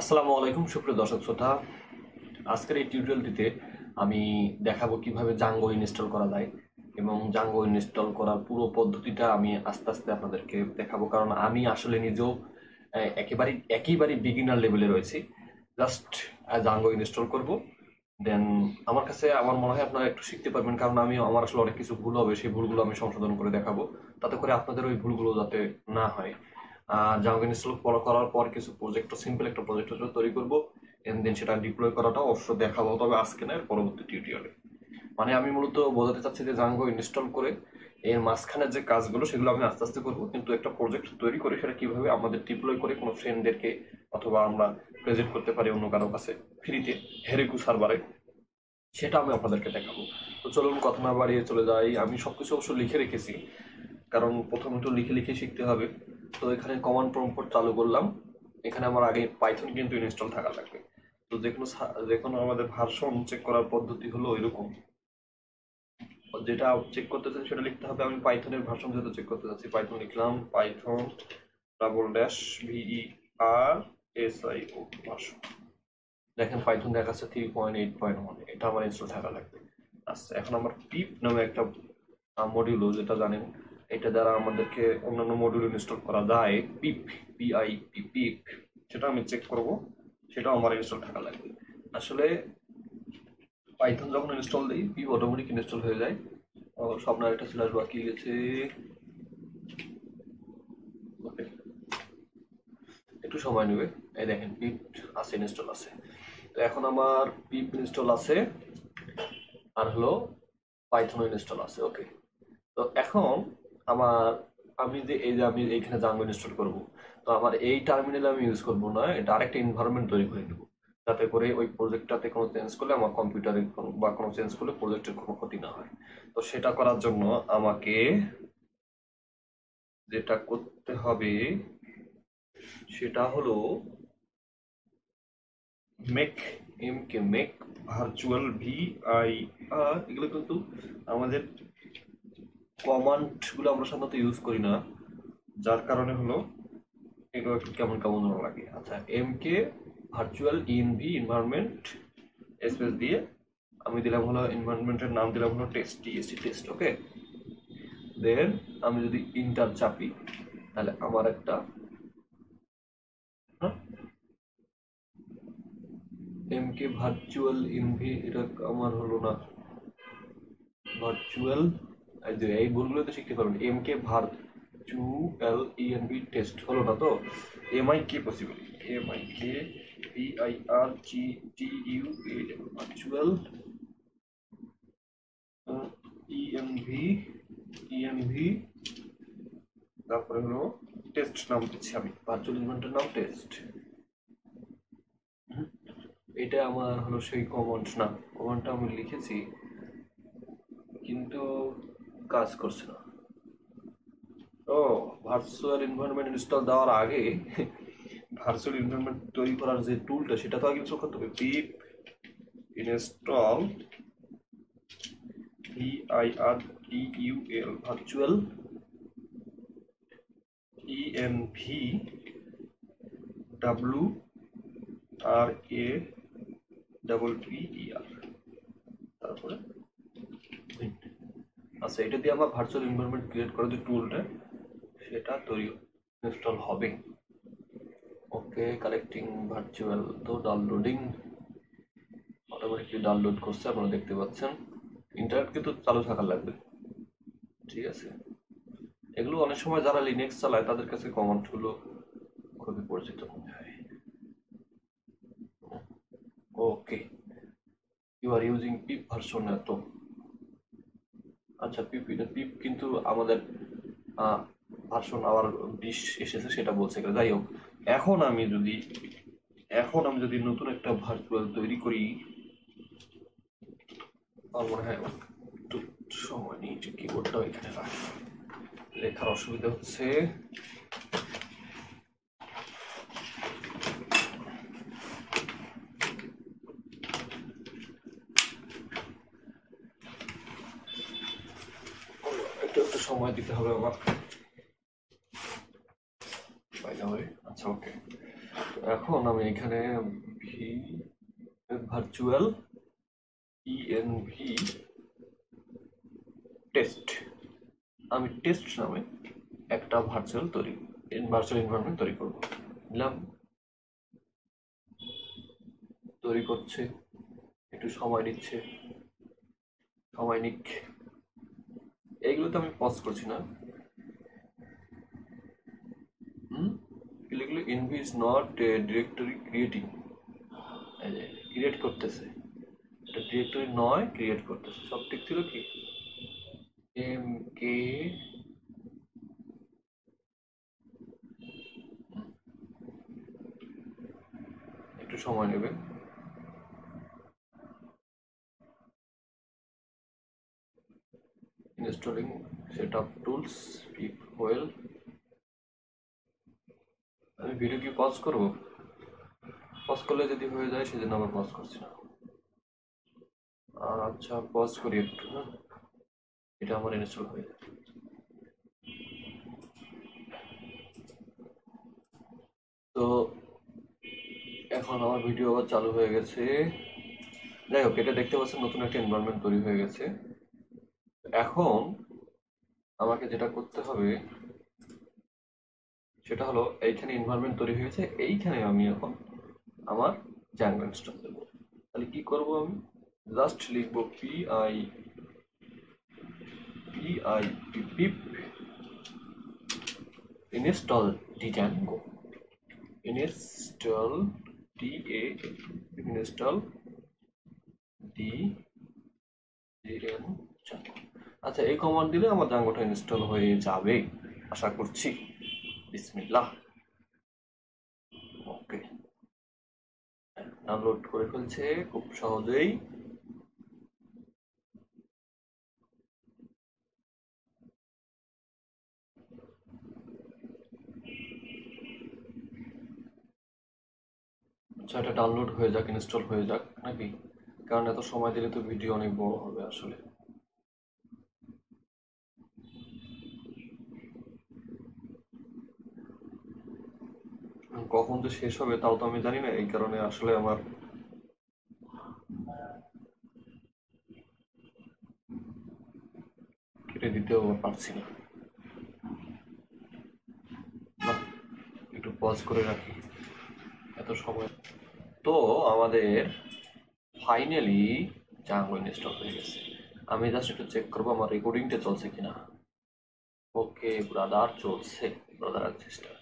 আসসালামু আলাইকুম সুপ্রিয় দর্শক শ্রোতা আজকের এই টিউটোরিয়ালটিতে আমি দেখাবো কিভাবে Django ইনস্টল করা যায় এবং Django ইনস্টল করার পুরো পদ্ধতিটা আমি আস্তে আস্তে আপনাদেরকে দেখাবো কারণ আমি আসলে নিজেও একেবারে বিগিনার লেভেলে রয়েছি জাস্ট Django ইনস্টল করব দেন আমার কাছে আমার মনে হয় আপনারা একটু শিখতে পারবেন কারণ আমি আমার আসলে অনেক কিছু ভুল হবে সেই ভুলগুলো আমি সংশোধন করে দেখাবো তাতে করে আপনাদের ওই ভুলগুলো যাতে না হয় Django install করার পর কিছু প্রজেক্ট সিম্পল একটা প্রজেক্ট তৈরি করব এন্ড দেন সেটা ডিপ্লয় করাটা অবশ্য দেখাবো তবে আজকে না পরবর্তী টিউটোরিয়ালে মানে আমি মূলত বোঝাতে চাচ্ছি যে Django ইনস্টল করে এর মাঝখানে যে কাজগুলো সেগুলো আমি আস্তে আস্তে করব কিন্তু একটা প্রজেক্ট তৈরি করে সেটা কিভাবে আমাদের ডিপ্লয় করে কোনো ফ্রেন্ডদেরকে অথবা আমরা প্রেজেন্ট করতে পারি অন্য কারো কাছে ফ্রিতে হেরেকু সার্ভারে সেটা আমি আপনাদেরকে দেখাবো তো চলুন কথা না বাড়িয়ে চলে যাই আমি সবকিছু অবশ্য লিখে রেখেছি কারণ প্রথমে তো লিখে শিখতে হবে তো এখানে কমান্ড প্রম্পট চালু করলাম এখানে আমার আগে পাইথন কিন্তু ইনস্টল থাকা লাগবে তো দেখুন আমাদের ভার্সন চেক করার পদ্ধতি হলো এরকম যেটা চেক করতে চাই সেটা লিখতে হবে আমি পাইথনের ভার্সন যেটা চেক করতে যাচ্ছি পাইথন লিখলাম পাইথন /ver sio ভার্সন দেখেন পাইথন দেখাচ্ছে 3.8.1 এটা আমার ইনস্টল থাকা লাগবে আচ্ছা এখন আমার pip নামে একটা মডিউল যেটা জানেন এটা দ্বারা আমাদেরকে অন্যান্য মডিউল ইনস্টল করা যায় pip pip সেটা আমি চেক করব সেটা আমার ইনস্টল থাকা লাগবে আসলে পাইথন যখন ইনস্টল দেই pip অটোমেটিক ইনস্টল হয়ে যায় আর সামনে একটা স্ল্যাশ বাকি গেছে ওকে একটু সময় নেবে এই দেখেন pip আছে ইনস্টল আছে তো এখন আমার pip ইনস্টল আছে আর হলো পাইথন ইনস্টল আছে ওকে তো এখন আমি যে এই যে আমি এখানে Django ইনস্টল করব তো আমার এই টার্মিনাল আমি ইউজ করব না এটা আরেকটা এনवायरमेंट তৈরি করে দেব যাতে করে ওই প্রজেক্টটাতে কোনো চেঞ্জ করলে আমার কম্পিউটারে বা কোনো চেঞ্জ করলে প্রজেক্টের কোনো ক্ষতি না হয় তো সেটা করার জন্য আমাকে যেটা করতে হবে সেটা হলো make virtual vir এগুলো কিন্তু আমাদের कमांड গুলো আমরা সাধারণত ইউজ করি না যার কারণে হলো এটা একটু কেমন লাগে আচ্ছা mk virtual env environment space দিয়ে আমি দিলাম হলো এনवायरमेंटের নাম দিলাম হলো test ওকে দেন আমি যদি এন্টার চাপি তাহলে আমার একটা mk virtual env এটা আমার হলো না virtual আজ এই ভুলগুলো তো শিখতে পারবেন mk virtual env test হলো না তো mik possible mik virtual virtual env তারপরে হলো test নাম দিচ্ছি আমি virtual ইনভেন্টর নাম test এটা আমার হলো সেই কমান্ড নাম কমান্ডটা আমি লিখেছি কিন্তু কাজ করছে না ও ভার্চুয়াল এনवायरमेंट ইনস্টল দেওয়ার আগে ভার্চুয়াল এনवायरमेंट তৈরি করার যে টুলটা সেটা তো আগে ইনস্টল করতে হবে pip install virtual env wraper তারপরে আচ্ছা এটা দিয়ে আমরা ভার্চুয়াল এনवायरमेंट ক্রিয়েট করার যে টুলটা সেটা তৈরি ইনস্টল হবে ওকে কালেক্টিং ভার্চুয়াল তো ডাউনলোডিং অটোমেটিক্যালি ডাউনলোড করছে আপনারা দেখতে পাচ্ছেন ইন্টারনেট কিন্তু চালু থাকা লাগবে ঠিক আছে এগুলো অনেক সময় যারা লিনাক্স চালায় তাদের কাছে কমান্ড গুলো খুবই পরিচিত মনে হয় okay you are using pip version তো আচ্ছা pip কিন্তু আমাদের ভার্সন আবার 20 এসেছে সেটা বলছে করে যাই হোক এখন আমি যদি নতুন একটা ভার্চুয়াল তৈরি করি তাহলে হয় তো সময় নেই যে কিবোর্ডটা এখানে রাখি লেখার অসুবিধা হচ্ছে সময় দিতে হবে আবার বাইরে ওকে এখন আমি এখানে virtual env test আমি test নামে একটা virtual তৈরি virtual environment তৈরি করব নিলাম তৈরি করছে একটু সময় নিচ্ছে সময় নিক এইগুলো তো আমি পজ করছি না क्लिक लो env is not a directory creating create करते से तो directory ना create करते से सब ठीक थी लो कि mk एक तो सामान है बे installing setup tools pip oil अभी वीडियो की पॉज करो पॉज कर ले यदि हो जाए सीधे ना मैं पॉज करती हूं अच्छा पॉज करिए तो ना এটা আমার ইনস্টল হয়ে যায় তো এখন আমার ভিডিও আবার চালু হয়ে গেছে যাই হোক এটা দেখতে পাচ্ছেন নতুন একটা এনवायरमेंट তৈরি হয়ে গেছে এখন আমাকে যেটা করতে হবে সেটা হলো এইখানে এনवायरमेंट তৈরি হয়েছে এইখানে আমি এখন আমার Django ইনস্টল করব তাহলে কি করব আমি জাস্ট লিখব pip install Django install Django আচ্ছা এই কমান্ড দিলে আমার Django-টা ইনস্টল হয়ে যাবে আশা করছি बिस्मिल्लाह ओके डाउनलोड করে ফেলছে খুব সহজেই আচ্ছা এটা ডাউনলোড হয়ে যাক ইনস্টল হয়ে যাক নাকি কারণ এত সময় দিলে তো ভিডিও অনেক বড় হবে আসলে কখন তো শেষ হবে তাও তো আমি জানি না এই কারণে আসলে আমার কেটে দিতেও পারছি না একটু পজ করে রাখি এত সময় তো আমাদের ফাইনালি Django ইনস্টল হয়ে গেছে আমি জাস্ট একটু চেক করব আমার রেকর্ডিংটা চলছে কিনা ওকে ব্রাদার চলছে ব্রাদার সিস্টেম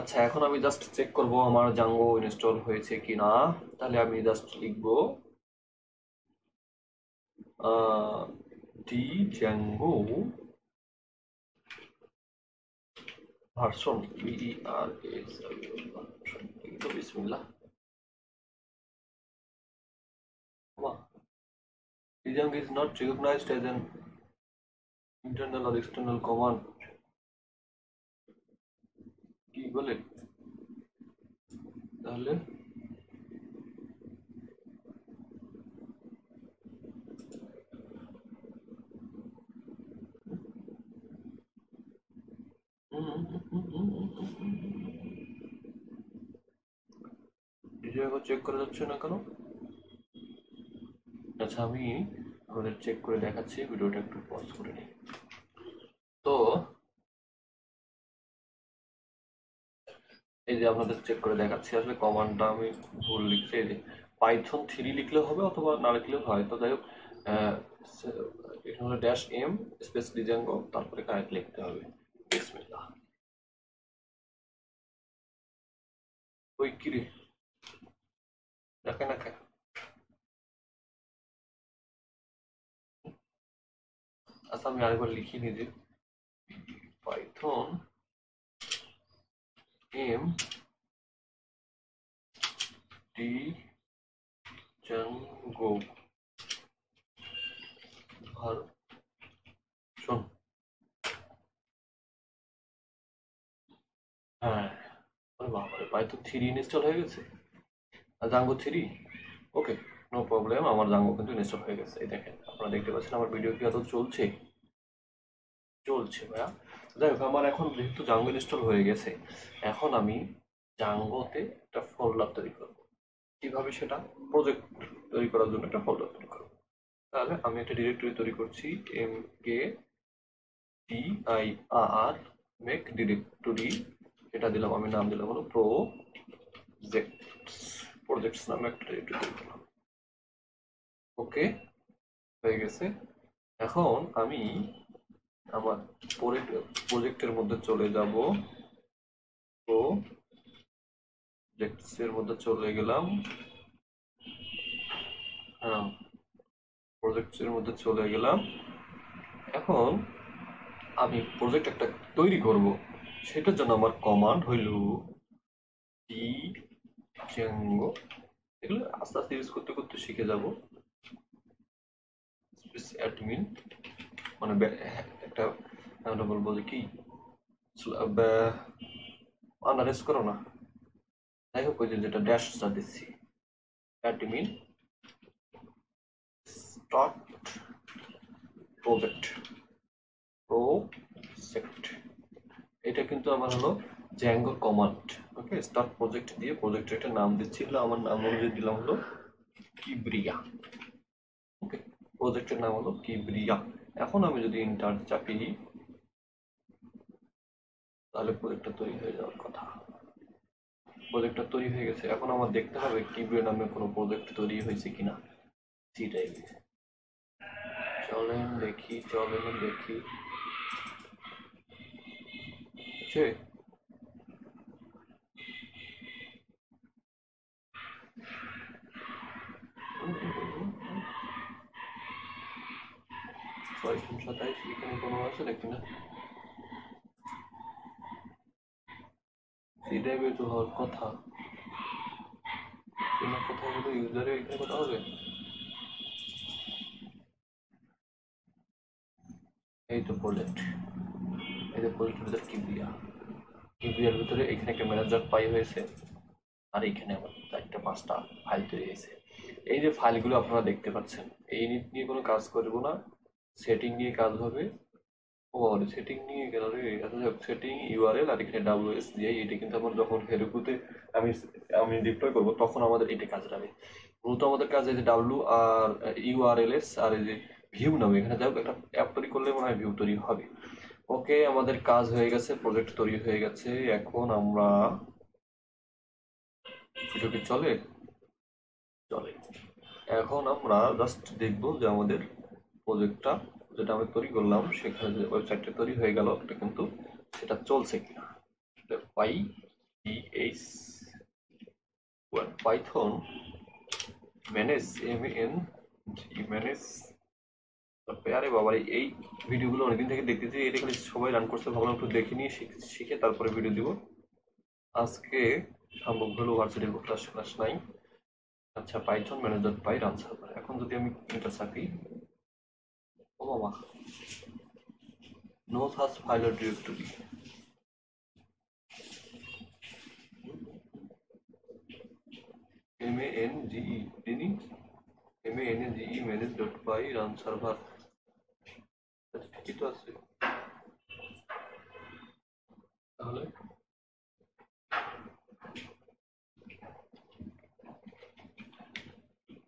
আচ্ছা এখন আমি জাস্ট চেক করব আমার Django ইনস্টল হয়েছে কিনা তাহলে আমি জাস্ট লিখব Django version version বিসমিল্লাহ Django is not recognized as an internal or external command की बोले ताले ये को चेक कर अच्छे ना करो अच्छा আমি আমাদের চেক করে দেখাচ্ছি ভিডিওটা একটু পজ করে নি তো এই যে আপনাদের চেক করে দেখাচ্ছি আসলে কমান্ডটা আমি ভুল লিখছি এই যে পাইথন 3 লিখলে হবে অথবা না লিখলেও হয় তো যাই হোক এখানে ড্যাশ m স্পেস Django তারপরে কারেক্ট লিখতে হবে বিসমিল্লাহ ওই কি রে নাকা আচ্ছা আমি আরেকবার লিখি নি যে পাইথন M Django version हाँ अरे बाप रे Python 3 इनस्टॉल है कैसे Django 3 ओके नो प्रॉब्लम हमारे Django किंतु इनस्टॉल है कैसे देखें अपना देखते बस ना हमारे वीडियो किया तो चोल छे भैया देखो हमारा এখন যেহেতু Django ইনস্টল হয়ে গেছে এখন আমি Django তে একটা ফোল্ডার তৈরি করব কিভাবে সেটা প্রজেক্ট তৈরি করার জন্য একটা ফোল্ডার তৈরি করব তাহলে আমি একটা ডিরেক্টরি তৈরি করছি mkdir make directory এটা দিলাম আমি নাম দিলাম হলো projects নামে একটা ডিরেক্টরি দিলাম ওকে হয়ে গেছে এখন আমি আমার প্রজেক্টের মধ্যে চলে যাব তো प्रोजेक्ट्स এর মধ্যে চলে গেলাম হ্যাঁ प्रोजेक्ट्स এর মধ্যে চলে গেলাম এখন আমি প্রজেক্ট একটা তৈরি করব সেটার জন্য আমার কমান্ড হলো Django এগুলো আস্তে আস্তে ইউজ করতে করতে শিখে যাব স্পেস অ্যাডমিন মানে একটা আমরা বলবো যে কি সব আনালাইজ করো না I hope we did a dash study C. Admin start project. It taken to our hello Django command. Okay, start project the project at a name the chilla on Amolo Kibria. Okay, project at Namolo Kibria. Economy the entire chapi. I'll put it to your kota. Project तोरी হয়ে গেছে এখন আমরা দেখতে হবে কিভাবে নামে কোন প্রজেক্ট তৈরি হয়েছে কিনা সি টাইপে চলেন দেখি ছে পাইথন 27 এখানে কোনো আছে নাকি না सीधे भी तो हर को था, इन्हें को था वो तो यूज़र है इतने बताओ भी, ये तो प्रोजेक्ट विदर की बिया भी तो रे एक ने कैमरा जब पाई हुए से, अरे एक ने बस एक तो पास्ता फाइल तो ये से, ये जो फाइल गुलो अपना देखते बच्चे, ये नित्य कोनो कास्ट करेगो ना, सेटिंग ये कास्ट होगे और सेटिंग नहीं करा रहे ऐसा सेटिंग यूआरएल আর এখানে WS দিয়ে এটা কিন্তু আমরা যখন ফেরকুতে আমি ডিপ্লয় করব তখন আমাদের এটা কাজে লাগবে মূলত আমাদের কাজ এই যে W আর URLs আর এই যে ভিউ নামে এখানে যাও একটা অ্যাপ তৈরি করলে মনে হয় ভিউ তৈরি হবে ওকে আমাদের কাজ হয়ে গেছে প্রজেক্ট তৈরি হয়ে গেছে এখন আমরা ভিডিওতে চলে এখন আমরা জাস্ট দেখব যে আমাদের প্রজেক্টটা যেটা আমি তৈরি করলাম সেখানে যে ওয়েবসাইটটা তৈরি হয়ে গেল এটা কিন্তু সেটা চলছে কিনা python manage manage তারপরে আরে বাবা এই ভিডিওগুলো অনেকদিন থেকে দেখতেছি এটা খালি সবাই রান করছে ভাবলাম একটু দেখে নিয়ে শিখে তারপরে ভিডিও দিব আজকে সম্ভবগুলো ভার্সিটি ক্লাস 9 আচ্ছা python manage.py রান সার্ভার এখন যদি আমি এটা চাপি No such file or directory. MANGE, didn't it? MANGE manage.py run server. That's it was it. Hello?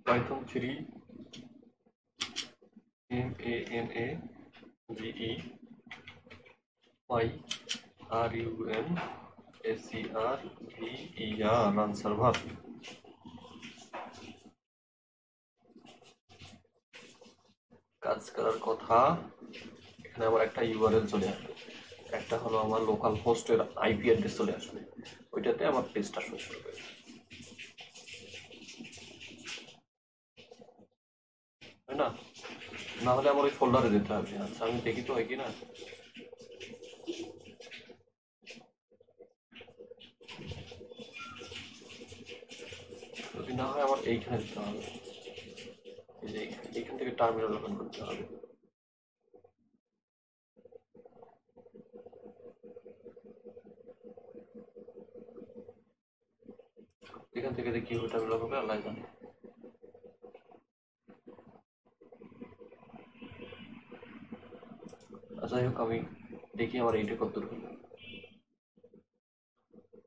Python 3. MANAGE PY RUN SERVER run server काज करार कथा এখানে আমার একটা ইউআরএল চলে আসবে একটা হলো আমার লোকাল হোস্টের আইপি অ্যাড্রেস চলে আসবে ওইটাতে আমার পেজটা শো করবে है ना ना वाले हमारे फोल्डर देता है यार सामने देखी तो है कि ना तो भी ना है हमारे एक है देता है इसे एक घंटे के टाइमिंग लगन करता है एक घंटे के देखिए वो टाइमिंग लगोगे अल्लाह जाने अच्छा ये कभी देखिए हमारे एटे कब तक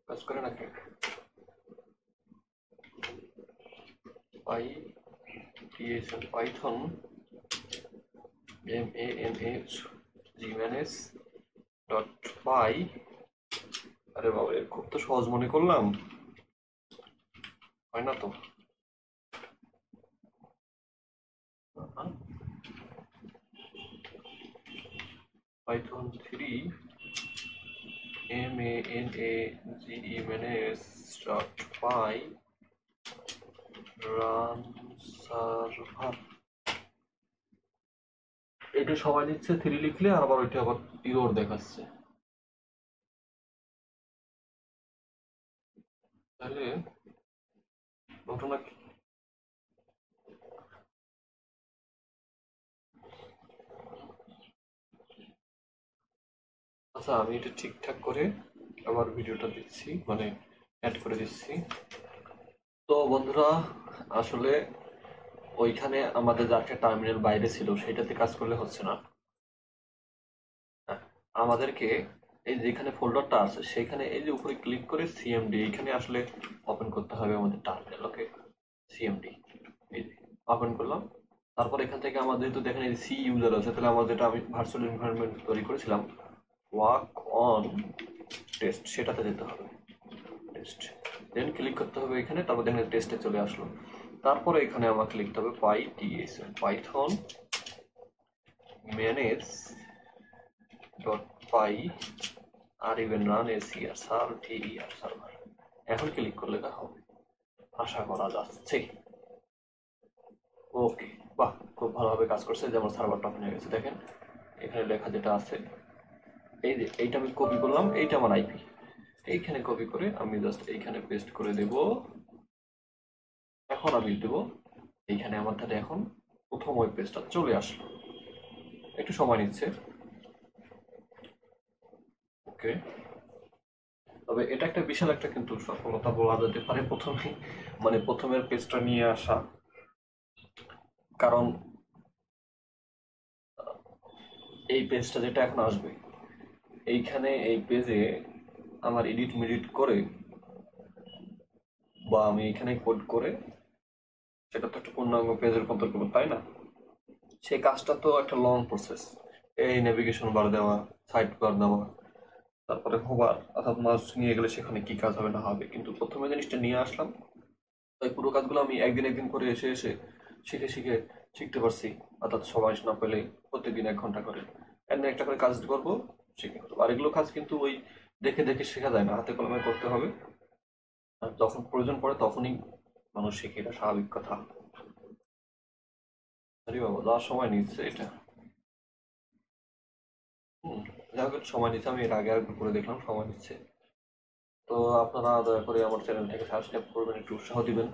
काज करें ना क्या PyPython manhjimenez.py अरे बाबा ये खूब तो सहज मने करलाम है ना तो Python 3 manhjimenez.py run server এটা সবাই লিখছে 3 লিখলে আর আবার ওইটা আবার error দেখাচ্ছে তাহলে ঘটনা কি আচ্ছা আমি এটা ঠিকঠাক করে আবার ভিডিওটা দিচ্ছি মানে অ্যাড করে দিচ্ছি তো বন্ধুরা আসলে ওইখানে আমাদের যাচ্ছে টার্মিনাল বাইরে ছিল সেটাতে কাজ করলে হচ্ছে না আমাদেরকে এই যেখানে ফোল্ডারটা আছে সেখানে এই যে উপরে ক্লিক করে cmd এখানে আসলে ওপেন করতে হবে আমাদের টার্মিনাল ওকে cmd এই ওপেন করলাম তারপর এখান থেকে আমাদের তো দেখেন এই c ইউজার আছে তাহলে আমাদের এটা আমি ভার্চুয়াল এনवायरमेंट তৈরি করেছিলাম work on test সেটাতে যেতে হবে test देन क्लिक करते हुए এখানে তারপর দেখেন টেস্টে চলে আসলো তারপরে এখানে আমাকে লিখতে হবে python manage.py আর even run ser server এখন ক্লিক করলে কা হবে আশা করা যাচ্ছে ওকে বাহ খুব ভালোভাবে কাজ করছে যেমন সার্ভারটা ওপেন হয়ে গেছে দেখেন এখানে লেখা যেটা আছে এই যে এইটা আমি কপি করলাম এইটা আমার আইপি এইখানে কপি করে আমি জাস্ট এইখানে পেস্ট করে দেব এখন আমি দেব এইখানে আমার তাহলে এখন প্রথম ওই পেজটা চলে আসলো একটু সময় নিচ্ছে ওকে তবে এটা একটা বিশাল একটা কিন্তু সফলতা বলা যেতে পারে প্রথমেই মানে প্রথমের পেজটা নিয়ে আসা কারণ এই পেজটা যেটা এখন আসবে এইখানে এই পেজে আমার এডিট মিডিট করে বা আমি এখানে কোড করে সেটা তো একটা পূর্ণাঙ্গ পেজের কন্ট্রোল পাই না সেই কাজটা তো একটা লং প্রসেস এই নেভিগেশন বার দেওয়া সাইট বার দেওয়া তারপরে হোভার অর্থাৎ মাউস নিয়ে গেলে সেখানে কি কাজ হবে না হবে কিন্তু প্রথমে জিনিসটা নিয়ে আসলাম তাই পুরো কাজগুলো আমি একদিন করে এসে শিখে শিখতে পারছি অর্থাৎ সময় না পেলে প্রতিদিন 1 ঘন্টা করে একটা করে কাজ করব শিখে আর এগুলো কাজ কিন্তু ওই দেখে দেখে শেখা যায় না হাতে কলমে করতে হবে আর যখন প্রয়োজন পড়ে তখনই মানুষ শেখে এটা স্বাভাবিক কথা আরে বাবা যা সময় নিচ্ছে এটা যখন সময় নিচ্ছে আমি এর আগে আরেকবার করে দেখলাম সময় নিচ্ছে তো আপনারা দয়া করে আমার চ্যানেলটাকে সাবস্ক্রাইব করবেন একটু উৎসাহ দিবেন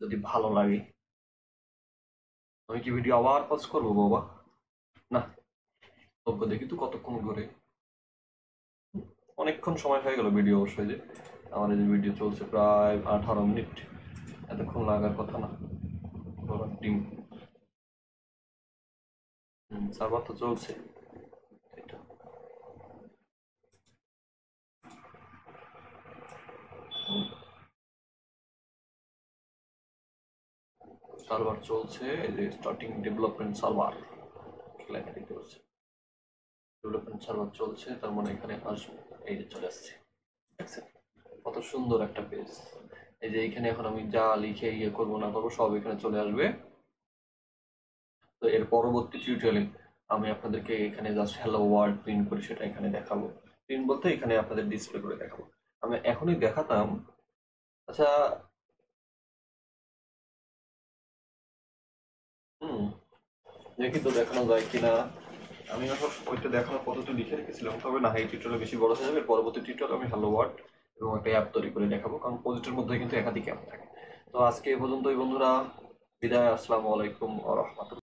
যদি ভালো লাগে আমি কি ভিডিও আবার পোস্ট করব বাবা না তবে দেখি তো কতক্ষণ ধরে অনেকক্ষণ সময় হয়ে গেল ভিডিও অবশ্যই যে আমার এই ভিডিও চলছে প্রায় 18 মিনিট এতক্ষণ লাগার কথা না পুরো টিম সার্ভার তো চলছে এটা সার্ভার চলছে যে স্টার্টিং ডেভেলপমেন্ট সার্ভার ক্লিক দিতে হচ্ছে ডেভেলপমেন্ট সার্ভার চলছে তার মানে এখানে আসবে এই যে চলে আসছে দেখছেন কত সুন্দর একটা পেজ এই যে এখানে এখন আমি যা লিখে ইয়ে করব না করব সব এখানে চলে আসবে তো এর পরবর্তী টিউটোরিয়ালে আমি আপনাদেরকে এখানে জাস্ট হ্যালো ওয়ার্ল্ড প্রিন্ট করে সেটা এখানে দেখাবো প্রিন্ট বলতে এখানে আপনাদের ডিসপ্লে করে দেখাবো আমি এখনই দেখাতাম আচ্ছা দেখি তো দেখানো যায় কিনা আমি এখন ওইটা দেখানোর পদ্ধতি লিখে রেখেছিলাম তবে না এই টিউটোরিয়ালে বেশি বড় হয়ে যাবে পরবর্তী টিউটোরিয়ালে আমি হ্যালো ওয়ার্ল্ড এবং একটা অ্যাপ তৈরি করে দেখাবো কারণ প্রজেক্টের মধ্যে কিন্তু একাধিক অ্যাপ থাকে তো আজকে এই পর্যন্তই বন্ধুরা বিদায় আসসালামু আলাইকুম ওয়া রাহমাতুল্লাহ